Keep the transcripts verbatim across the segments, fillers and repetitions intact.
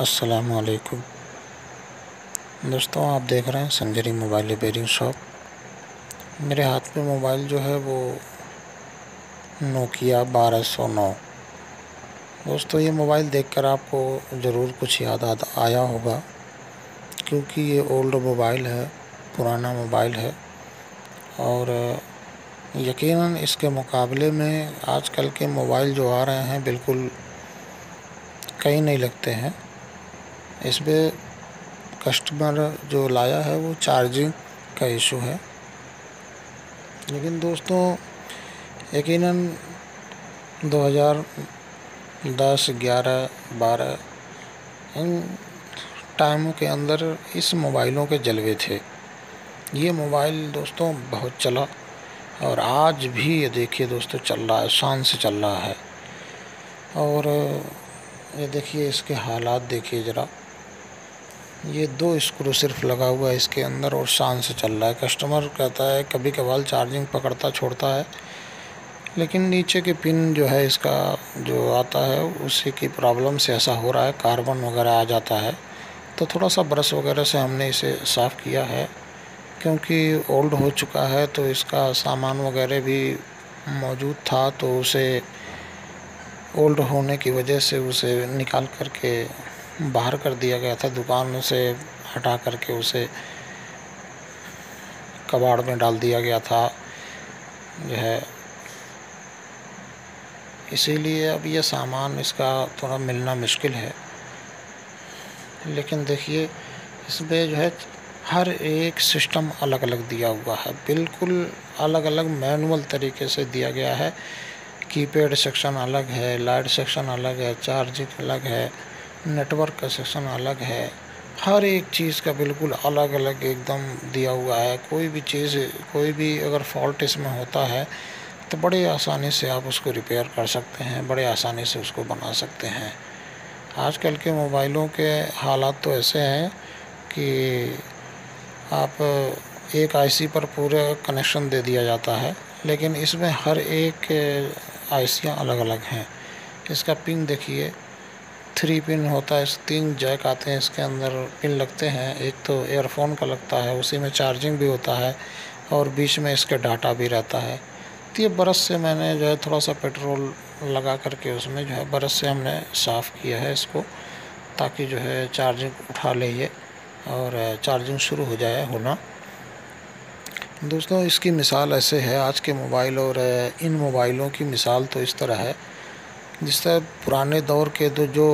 अस्सलामुअलैकुम दोस्तों, आप देख रहे हैं संजरी मोबाइल रिपेयरिंग शॉप। मेरे हाथ में मोबाइल जो है वो नोकिया बारह सौ नौ। दोस्तों ये मोबाइल देखकर आपको ज़रूर कुछ याद आया होगा, क्योंकि ये ओल्ड मोबाइल है, पुराना मोबाइल है और यकीनन इसके मुकाबले में आजकल के मोबाइल जो आ रहे हैं बिल्कुल कहीं नहीं लगते हैं। इसमें कस्टमर जो लाया है वो चार्जिंग का इशू है, लेकिन दोस्तों यकीनन दो हज़ार दस, ग्यारह, बारह इन टाइमों के अंदर इस मोबाइलों के जलवे थे। ये मोबाइल दोस्तों बहुत चला और आज भी ये देखिए दोस्तों चल रहा है, शान से चल रहा है। और ये देखिए इसके हालात देखिए ज़रा, ये दो स्क्रू सिर्फ लगा हुआ है इसके अंदर और शान से चल रहा है। कस्टमर कहता है कभी कभार चार्जिंग पकड़ता छोड़ता है, लेकिन नीचे के पिन जो है इसका जो आता है उसी की प्रॉब्लम से ऐसा हो रहा है, कार्बन वगैरह आ जाता है। तो थोड़ा सा ब्रश वगैरह से हमने इसे साफ़ किया है, क्योंकि ओल्ड हो चुका है तो इसका सामान वगैरह भी मौजूद था, तो उसे ओल्ड होने की वजह से उसे निकाल करके बाहर कर दिया गया था, दुकान से हटा करके उसे कबाड़ में डाल दिया गया था जो है। इसीलिए अब ये सामान इसका थोड़ा मिलना मुश्किल है, लेकिन देखिए इसमें जो है हर एक सिस्टम अलग अलग दिया हुआ है, बिल्कुल अलग अलग मैनुअल तरीके से दिया गया है। कीपैड सेक्शन अलग है, लाइट सेक्शन अलग है, चार्जिंग अलग है, नेटवर्क का सेक्शन अलग है, हर एक चीज़ का बिल्कुल अलग अलग एकदम दिया हुआ है। कोई भी चीज़, कोई भी अगर फॉल्ट इसमें होता है तो बड़े आसानी से आप उसको रिपेयर कर सकते हैं, बड़े आसानी से उसको बना सकते हैं। आजकल के मोबाइलों के हालात तो ऐसे हैं कि आप एक आईसी पर पूरा कनेक्शन दे दिया जाता है, लेकिन इसमें हर एक आईसियाँ अलग अलग हैं। इसका पिन देखिए थ्री पिन होता है, तीन जैक आते हैं इसके अंदर, पिन लगते हैं। एक तो एयरफोन का लगता है, उसी में चार्जिंग भी होता है और बीच में इसके डाटा भी रहता है। तो ये ब्रश से मैंने जो है थोड़ा सा पेट्रोल लगा करके उसमें जो है ब्रश से हमने साफ़ किया है इसको, ताकि जो है चार्जिंग उठा ले ये और चार्जिंग शुरू हो जाए होना। दोस्तों इसकी मिसाल ऐसे है, आज के मोबाइल और इन मोबाइलों की मिसाल तो इस तरह है, जिस तरह पुराने दौर के तो जो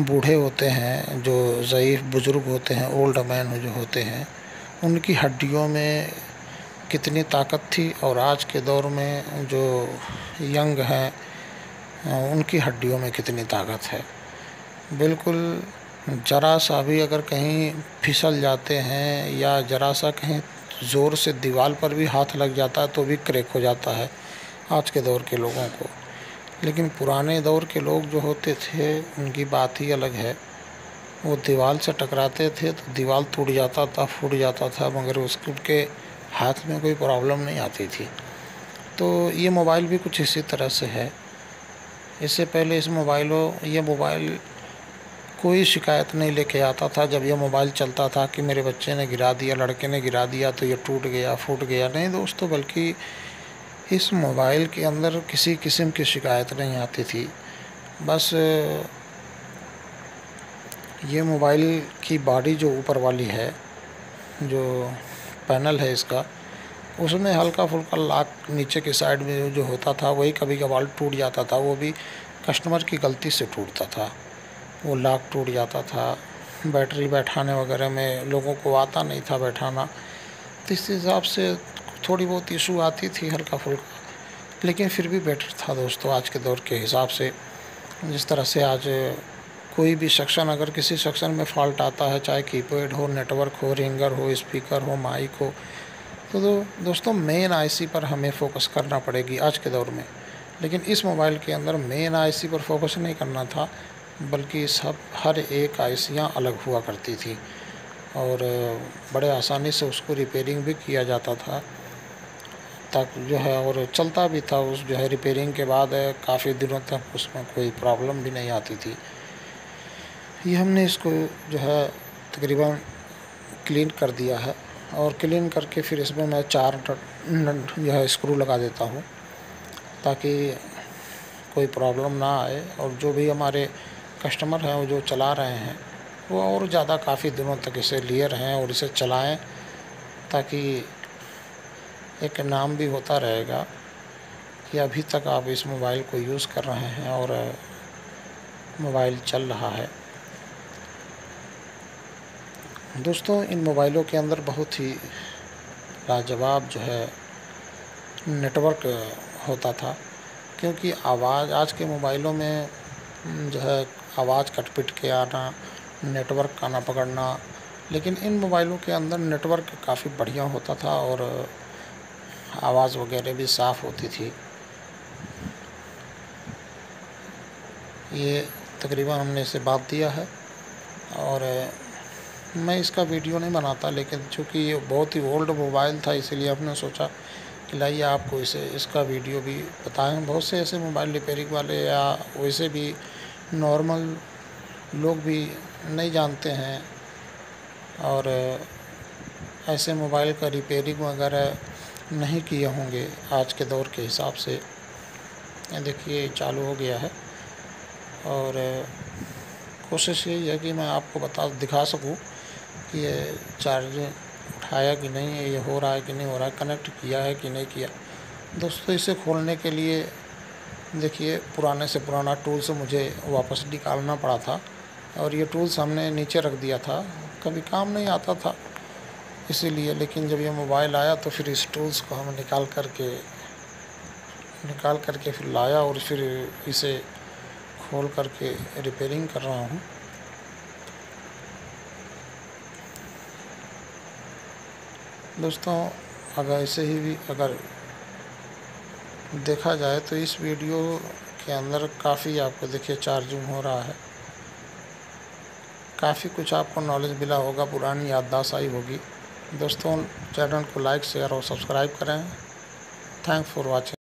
बूढ़े होते हैं, जो ज़ईफ़ बुज़ुर्ग होते हैं, ओल्ड मैन जो होते हैं, उनकी हड्डियों में कितनी ताकत थी और आज के दौर में जो यंग हैं उनकी हड्डियों में कितनी ताकत है। बिल्कुल ज़रा सा भी अगर कहीं फिसल जाते हैं या ज़रा सा कहीं ज़ोर से दीवार पर भी हाथ लग जाता है तो भी क्रैक हो जाता है आज के दौर के लोगों को। लेकिन पुराने दौर के लोग जो होते थे उनकी बात ही अलग है, वो दीवार से टकराते थे तो दीवार टूट जाता था, फूट जाता था, मगर उसके हाथ में कोई प्रॉब्लम नहीं आती थी। तो ये मोबाइल भी कुछ इसी तरह से है। इससे पहले इस मोबाइलों ये मोबाइल कोई शिकायत नहीं लेके आता था। जब यह मोबाइल चलता था कि मेरे बच्चे ने गिरा दिया, लड़के ने गिरा दिया तो ये टूट गया, फूट गया, नहीं दोस्तों, बल्कि इस मोबाइल के अंदर किसी किस्म की शिकायत नहीं आती थी। बस ये मोबाइल की बॉडी जो ऊपर वाली है, जो पैनल है इसका, उसमें हल्का फुल्का लाख नीचे की साइड में जो होता था वही कभी कभार टूट जाता था, वो भी कस्टमर की गलती से टूटता था, वो लाख टूट जाता था। बैटरी बैठाने वगैरह में लोगों को आता नहीं था बैठाना, तो इस हिसाब से थोड़ी बहुत इशू आती थी हल्का फुल्का, लेकिन फिर भी बेटर था दोस्तों आज के दौर के हिसाब से। जिस तरह से आज कोई भी सेक्शन, अगर किसी सेक्शन में फॉल्ट आता है, चाहे कीपैड हो, नेटवर्क हो, रिंगर हो, स्पीकर हो, माइक हो, तो दो, दोस्तों मेन आईसी पर हमें फोकस करना पड़ेगी आज के दौर में। लेकिन इस मोबाइल के अंदर मेन आईसी पर फोकस नहीं करना था, बल्कि सब हर एक आईसियाँ अलग हुआ करती थी और बड़े आसानी से उसको रिपेयरिंग भी किया जाता था तक जो है, और चलता भी था उस जो है रिपेयरिंग के बाद काफ़ी दिनों तक उसमें कोई प्रॉब्लम भी नहीं आती थी। ये हमने इसको जो है तकरीबन क्लीन कर दिया है और क्लीन करके फिर इसमें मैं चार नट जो है स्क्रू लगा देता हूँ ताकि कोई प्रॉब्लम ना आए और जो भी हमारे कस्टमर हैं वो जो चला रहे हैं वो और ज़्यादा काफ़ी दिनों तक इसे लिए रहें और इसे चलाएं ताकि एक नाम भी होता रहेगा कि अभी तक आप इस मोबाइल को यूज़ कर रहे हैं और मोबाइल चल रहा है। दोस्तों, इन मोबाइलों के अंदर बहुत ही लाजवाब जो है नेटवर्क होता था, क्योंकि आवाज़ आज के मोबाइलों में जो है आवाज़ कटपिट के आना, नेटवर्क का ना पकड़ना, लेकिन इन मोबाइलों के अंदर नेटवर्क काफ़ी बढ़िया होता था और आवाज़ वगैरह भी साफ़ होती थी। ये तकरीबन हमने इसे बांध दिया है और मैं इसका वीडियो नहीं बनाता, लेकिन चूँकि ये बहुत ही ओल्ड मोबाइल था इसलिए हमने सोचा कि लाइए आपको इसे इसका वीडियो भी बताएं। बहुत से ऐसे मोबाइल रिपेयरिंग वाले या वैसे भी नॉर्मल लोग भी नहीं जानते हैं और ऐसे मोबाइल का रिपेयरिंग वगैरह नहीं किए होंगे आज के दौर के हिसाब से। देखिए चालू हो गया है और कोशिश यही है कि मैं आपको बता दिखा सकूं कि ये चार्ज उठाया कि नहीं है, ये हो रहा है कि नहीं हो रहा है, कनेक्ट किया है कि नहीं किया। दोस्तों, इसे खोलने के लिए देखिए पुराने से पुराना टूल से मुझे वापस निकालना पड़ा था और ये टूल्स हमने नीचे रख दिया था, कभी काम नहीं आता था इसीलिए। लेकिन जब ये मोबाइल आया तो फिर इस टूल्स को हम निकाल करके निकाल करके फिर लाया और फिर इसे खोल करके रिपेयरिंग कर रहा हूँ। दोस्तों, अगर ऐसे ही भी अगर देखा जाए तो इस वीडियो के अंदर काफ़ी आपको देखिए चार्जिंग हो रहा है, काफ़ी कुछ आपको नॉलेज मिला होगा, पुरानी याददाश्त आई होगी। दोस्तों, चैनल को लाइक शेयर और सब्सक्राइब करें। Thanks for watching.